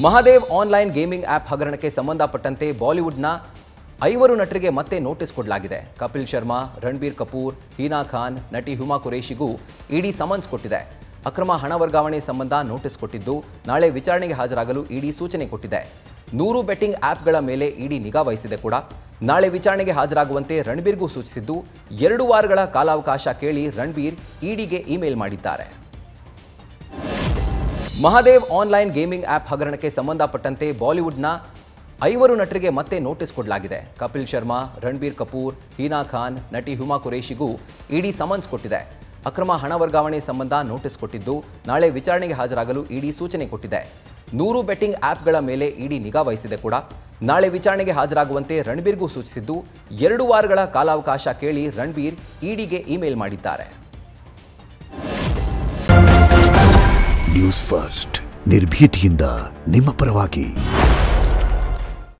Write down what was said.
Mahadev online gaming app ಹಗರಣಕ್ಕೆ ಸಂಬಂಧಪಟ್ಟಂತೆ ಬಾಲಿವುಡ್ನ 5 ನಟರಿಗೆ ಮತ್ತೆ ನೋಟಿಸ್ ಕೊಡಲಾಗಿದೆ. ಕಪಿಲ್ ಶರ್ಮಾ, ರಣಬೀರ್ ಕಪೂರ್, ಹೀನಾ ಖಾನ್, ನಟಿ ಹುಮಾ ಕುರೇಶಿಗೂ ED ಸಮನ್ಸ್ ಕೊಟ್ಟಿದೆ. ಅಕ್ರಮ ಹಣ ವರ್ಗಾವಣೆ ಸಂಬಂಧ ನೋಟಿಸ್ ಕೊಟ್ಟಿದ್ದು ನಾಳೆ ವಿಚಾರಣೆಗೆ ಹಾಜರಾಗಲು ED ಸೂಚನೆ ಕೊಟ್ಟಿದೆ. 100 ಬೆಟ್ಟಿಂಗ್ ಆಪ್ಗಳ ಮೇಲೆ ED ನಿಗಾ ವಹಿಸಿದೆ ಕೂಡ. ನಾಳೆ ವಿಚಾರಣೆಗೆ ಹಾಜರಾಗುವಂತೆ ರಣಬೀರ್ಗೂ ಸೂಚಿಸಿದ್ದು 2 ವಾರಗಳ ಕಾಲಾವಕಾಶ ಕೇಳಿ ರಣಬೀರ್ EDಗೆ ಇಮೇಲ್ ಮಾಡಿದ್ದಾರೆ. महादेव ऑनलाइन गेमिंग ಆಪ್ ಹಗರಣಕ್ಕೆ ಸಂಬಂಧಪಟ್ಟಂತೆ ಬಾಲಿವುಡ್ನ 5 ನಟರಿಗೆ ಮತ್ತೆ ನೋಟಿಸ್ ಕೊಡಲಾಗಿದೆ. ಕಪಿಲ್ ಶರ್ಮಾ, ರಣಬೀರ್ ಕಪೂರ್, ಹೀನಾ ಖಾನ್, ನಟಿ ಹುಮಾ ಕುರೇಶಿಗೂ ED ಸಮನ್ಸ್ ಕೊಟ್ಟಿದೆ. ಅಕ್ರಮ ಹಣ ವರ್ಗಾವಣೆ ಸಂಬಂಧ ನೋಟಿಸ್ ಕೊಟ್ಟಿದ್ದು ನಾಳೆ ವಿಚಾರಣೆಗೆ ಹಾಜರಾಗಲು ED ಸೂಚನೆ ಕೊಟ್ಟಿದೆ. 100 ಬೆಟ್ಟಿಂಗ್ ಆಪ್ಗಳ ಮೇಲೆ ED ನಿಗಾ ವಹಿಸಿದೆ ಕೂಡ. ನಾಳೆ ವಿಚಾರಣೆಗೆ ಹಾಜರಾಗುವಂತೆ ರಣಬೀರ್ಗೂ ಸೂಚಿಸಿದ್ದು 2 ವಾರಗಳ ಕಾಲಾವಕಾಶ ಕೇಳಿ ರಣಬೀರ್ EDಗೆ ಇಮೇಲ್ ಮಾಡಿದ್ದಾರೆ. ನ್ಯೂಸ್ ಫಸ್ಟ್ ನಿರ್ಭೀತಿಯಿಂದ ನಿಮ್ಮ ಪರವಾಗಿ.